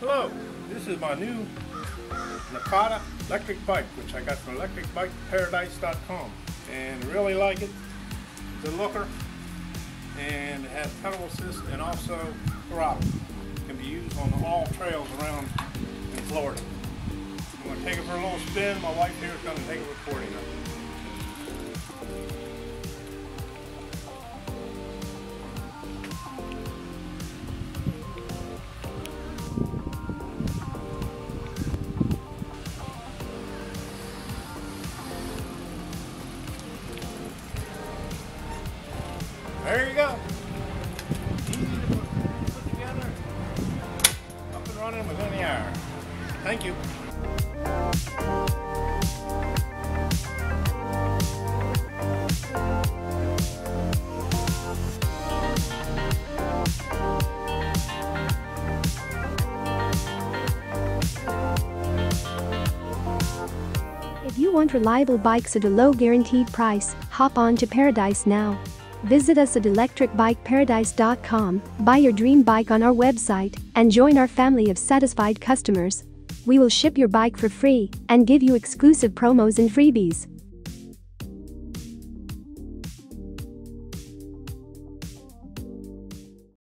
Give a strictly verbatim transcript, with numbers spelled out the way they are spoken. Hello, this is my new Nakto electric bike, which I got from electric bike paradise dot com, and really like it. The looker, and it has pedal assist and also throttle. It can be used on all trails around in Florida. I'm going to take it for a little spin. My wife here is going to take a recording of it. There you go. Easy to put together. Up and running within the hour. Thank you. If you want reliable bikes at a low guaranteed price, hop on to Paradise now. Visit us at electric bike paradise dot com, buy your dream bike on our website, and join our family of satisfied customers. We will ship your bike for free and give you exclusive promos and freebies.